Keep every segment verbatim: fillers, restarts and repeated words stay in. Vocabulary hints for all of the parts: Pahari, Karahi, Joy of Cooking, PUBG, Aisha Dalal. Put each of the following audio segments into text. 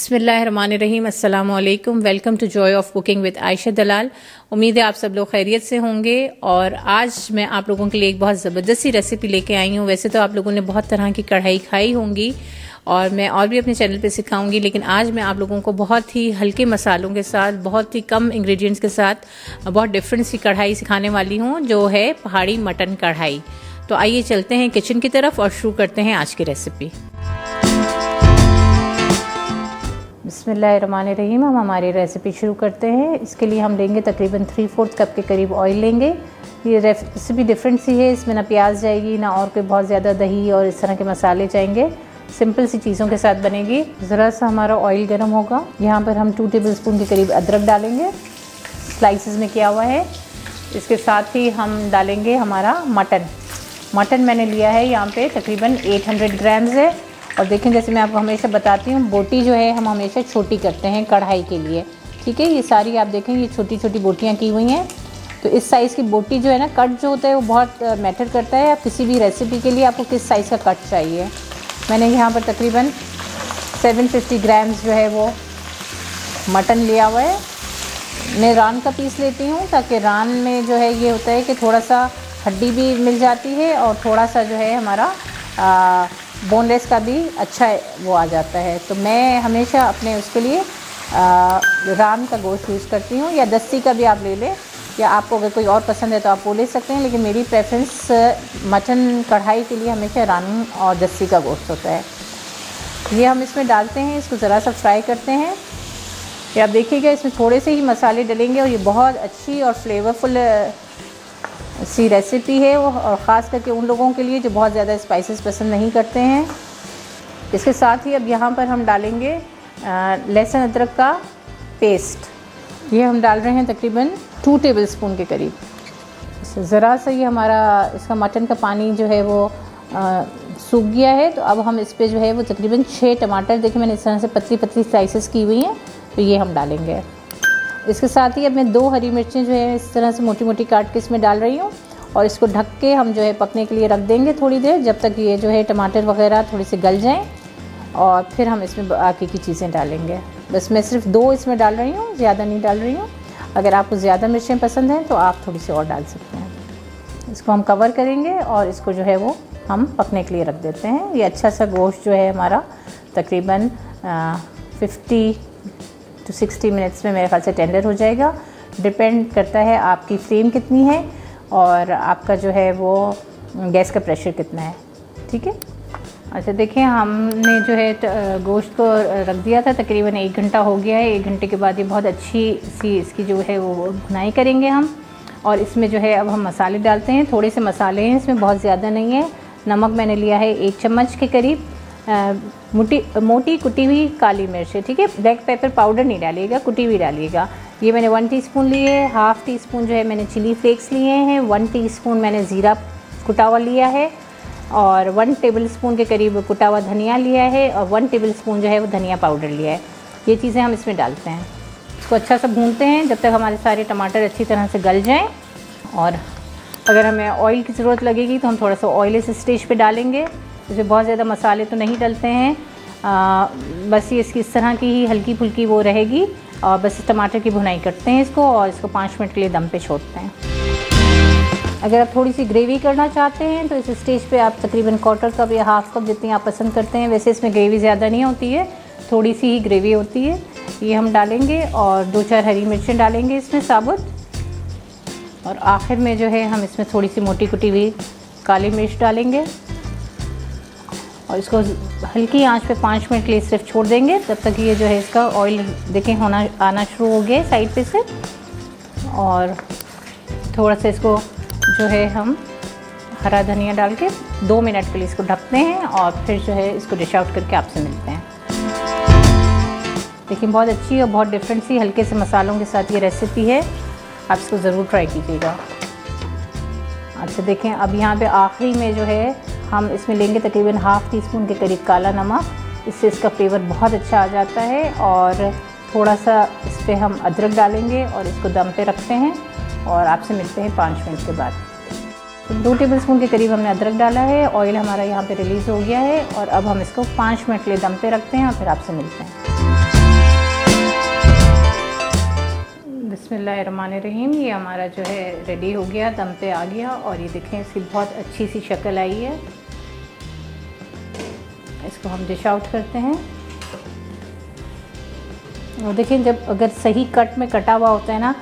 बिस्मिल्लाहिर्रहमानिर्रहीम, अस्सलाम वालेकुम। Welcome to Joy of cooking with Ayesha Dalal. उम्मीद है आप सब लोग खैरियत से होंगे और आज मैं आप लोगों के लिए एक बहुत ज़बरदस्त सी रेसिपी लेके आई हूँ। वैसे तो आप लोगों ने बहुत तरह की कढ़ाई खाई होंगी और मैं और भी अपने चैनल पे सिखाऊंगी, लेकिन आज मैं आप लोगों को बहुत ही हल्के मसालों के साथ, बहुत ही कम इंग्रेडिएंट्स के साथ बहुत डिफरेंट सी कढ़ाई सिखाने वाली हूँ, जो है पहाड़ी मटन कढ़ाई। तो आइए चलते हैं किचन की तरफ और शुरू करते हैं आज की रेसिपी। बिस्मिल्लाहिर्रहमानिर्रहीम, हम हमारी रेसिपी शुरू करते हैं। इसके लिए हम लेंगे तकरीबन थ्री फोर्थ कप के करीब ऑयल लेंगे। ये रेसिपी डिफरेंट सी है, इसमें ना प्याज जाएगी ना और कोई बहुत ज़्यादा दही और इस तरह के मसाले जाएंगे, सिंपल सी चीज़ों के साथ बनेगी। ज़रा सा हमारा ऑयल गर्म होगा, यहाँ पर हम टू टेबल स्पून के करीब अदरक डालेंगे, स्लाइसेस में किया हुआ है। इसके साथ ही हम डालेंगे हमारा मटन। मटन मैंने लिया है यहाँ पे तकरीबन आठ सौ ग्राम्स है। और देखें, जैसे मैं आपको हमेशा बताती हूँ, बोटी जो है हम हमेशा छोटी करते हैं कढ़ाई के लिए, ठीक है। ये सारी आप देखें, ये छोटी छोटी बोटियाँ की हुई हैं। तो इस साइज़ की बोटी जो है ना, कट जो होता है वो बहुत मैटर करता है। आप किसी भी रेसिपी के लिए आपको किस साइज़ का कट चाहिए। मैंने यहाँ पर तकरीबन सात सौ पचास ग्राम्स जो है वो मटन लिया हुआ है। मैं रान का पीस लेती हूँ, ताकि रान में जो है ये होता है कि थोड़ा सा हड्डी भी मिल जाती है और थोड़ा सा जो है हमारा बोनलेस का भी अच्छा वो आ जाता है। तो मैं हमेशा अपने उसके लिए आ, रान का गोश्त यूज़ करती हूँ, या दस्ती का भी आप ले लें, या आपको अगर कोई और पसंद है तो आप वो ले सकते हैं। लेकिन मेरी प्रेफरेंस मटन कढ़ाई के लिए हमेशा रानी और दस्सी का गोश्त होता है। ये हम इसमें डालते हैं, इसको ज़रा सा फ्राई करते हैं। ये आप देखिएगा, इसमें थोड़े से ही मसाले डलेंगे और ये बहुत अच्छी और फ्लेवरफुल सी रेसिपी है, और ख़ास करके उन लोगों के लिए जो बहुत ज़्यादा स्पाइसेस पसंद नहीं करते हैं। इसके साथ ही अब यहाँ पर हम डालेंगे लहसुन अदरक का पेस्ट। ये हम डाल रहे हैं तकरीबन टू टेबल स्पून के करीब। ज़रा सा ये हमारा इसका मटन का पानी जो है वो आ, सूख गया है। तो अब हम इस पर जो है वो तकरीबन छः टमाटर, देखिए मैंने इस तरह से पतली पतली स्लाइसेस की हुई हैं, तो ये हम डालेंगे। इसके साथ ही अब मैं दो हरी मिर्चें जो है इस तरह से मोटी मोटी काट के इसमें डाल रही हूँ, और इसको ढक के हम जो है पकने के लिए रख देंगे थोड़ी देर, जब तक ये जो है टमाटर वगैरह थोड़े से गल जाएँ, और फिर हम इसमें बाकी की चीज़ें डालेंगे। बस मैं सिर्फ दो इसमें डाल रही हूँ, ज़्यादा नहीं डाल रही हूँ। अगर आपको ज़्यादा मिर्चें पसंद हैं तो आप थोड़ी सी और डाल सकते हैं। इसको हम कवर करेंगे और इसको जो है वो हम पकने के लिए रख देते हैं। ये अच्छा सा गोश्त जो है हमारा तकरीबन पचास टू साठ मिनट्स में मेरे ख्याल से टेंडर हो जाएगा। डिपेंड करता है आपकी फ्लेम कितनी है और आपका जो है वो गैस का प्रेशर कितना है, ठीक है। अच्छा देखें, हमने जो है गोश्त को रख दिया था, तकरीबन एक घंटा हो गया है। एक घंटे के बाद ये बहुत अच्छी सी इसकी जो है वो भुनाई करेंगे हम, और इसमें जो है अब हम मसाले डालते हैं। थोड़े से मसाले हैं इसमें, बहुत ज़्यादा नहीं है। नमक मैंने लिया है एक चम्मच के करीब, आ, मोटी मोटी कुटी हुई काली मिर्च है, ठीक है। ब्लैक पेपर पाउडर नहीं डालिएगा, कुटी हुई डालिएगा। ये मैंने वन टी स्पून लिए है। हाफ़ टी स्पून जो है मैंने चिली फ्लेक्स लिए हैं। वन टी स्पून मैंने ज़ीरा कुटा हुआ लिया है, और वन टेबल स्पून के करीब कुटा हुआ धनिया लिया है, और वन टेबल स्पून जो है वो धनिया पाउडर लिया है। ये चीज़ें हम इसमें डालते हैं। इसको अच्छा सा भूनते हैं जब तक हमारे सारे टमाटर अच्छी तरह से गल जाएं, और अगर हमें ऑयल की ज़रूरत लगेगी तो हम थोड़ा सा ऑयल इस स्टेज पे डालेंगे। इसमें बहुत ज़्यादा मसाले तो नहीं डलते हैं, आ, बस ये इसकी इस तरह की ही हल्की फुल्की वो रहेगी, और बस टमाटर की भुनाई करते हैं इसको, और इसको पाँच मिनट के लिए दम पे छोड़ते हैं। अगर आप थोड़ी सी ग्रेवी करना चाहते हैं तो इस स्टेज पे आप तकरीबन क्वार्टर कप या हाफ़ कप, जितनी आप पसंद करते हैं। वैसे इसमें ग्रेवी ज़्यादा नहीं होती है, थोड़ी सी ही ग्रेवी होती है। ये हम डालेंगे और दो चार हरी मिर्चें डालेंगे इसमें साबुत, और आखिर में जो है हम इसमें थोड़ी सी मोटी कुटी हुई काली मिर्च डालेंगे, और इसको हल्की आंच पे पाँच मिनट के लिए सिर्फ छोड़ देंगे, तब तक ये जो है इसका ऑयल देखें होना आना शुरू हो गया साइड पे से। और थोड़ा सा इसको जो है हम हरा धनिया डाल के दो मिनट के लिए इसको ढकते हैं, और फिर जो है इसको डिश आउट करके आपसे मिलते हैं। देखिए बहुत अच्छी और बहुत डिफरेंट सी हल्के से मसालों के साथ ये रेसिपी है, आप इसको ज़रूर ट्राई कीजिएगा। अच्छा देखें, अब यहाँ पे आखिरी में जो है हम इसमें लेंगे तकरीबन हाफ़ टी स्पून के करीब काला नमक। इससे इसका फ्लेवर बहुत अच्छा आ जाता है, और थोड़ा सा इस पर हम अदरक डालेंगे, और इसको दम पे रखते हैं, और आपसे मिलते हैं पाँच मिनट के बाद। तो दो टेबल स्पून के करीब हमने अदरक डाला है, ऑयल हमारा यहाँ पे रिलीज़ हो गया है, और अब हम इसको पाँच मिनट के लिए दम पे रखते हैं, और फिर आपसे मिलते हैं। बिस्मिल्लाहिर्रहमानिर्रहीम। ये हमारा जो है रेडी हो गया, दम पे आ गया और ये देखें इसकी बहुत अच्छी सी शक्ल आई है। इसको हम डिश आउट करते हैं और देखें जब अगर सही कट में कटा हुआ होता है ना,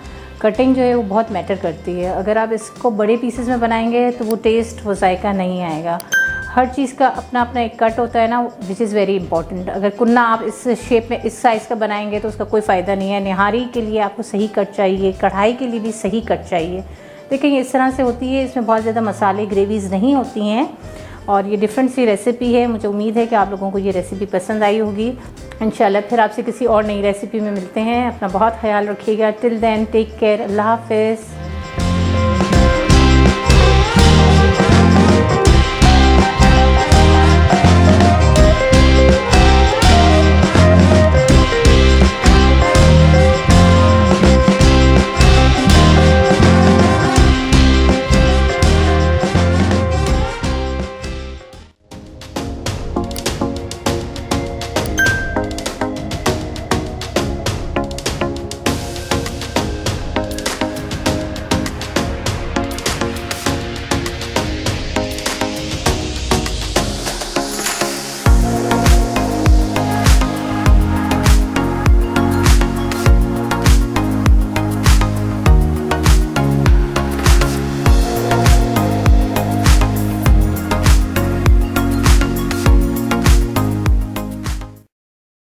कटिंग जो है वो बहुत मैटर करती है। अगर आप इसको बड़े पीसेस में बनाएंगे तो वो टेस्ट वो जायका नहीं आएगा। हर चीज़ का अपना अपना एक कट होता है ना, विच इज़ वेरी इंपॉर्टेंट। अगर कुन्ना आप इस शेप में इस साइज़ का बनाएंगे तो उसका कोई फ़ायदा नहीं है। निहारी के लिए आपको सही कट चाहिए, कढ़ाई के लिए भी सही कट चाहिए। लेकिन इस तरह से होती है, इसमें बहुत ज़्यादा मसाले ग्रेवीज़ नहीं होती हैं और ये डिफरेंट सी रेसिपी है। मुझे उम्मीद है कि आप लोगों को ये रेसिपी पसंद आई होगी। इंशाल्लाह फिर आपसे किसी और नई रेसिपी में मिलते हैं। अपना बहुत ख्याल रखिएगा। Till then take care. अल्लाह हाफ़िज़।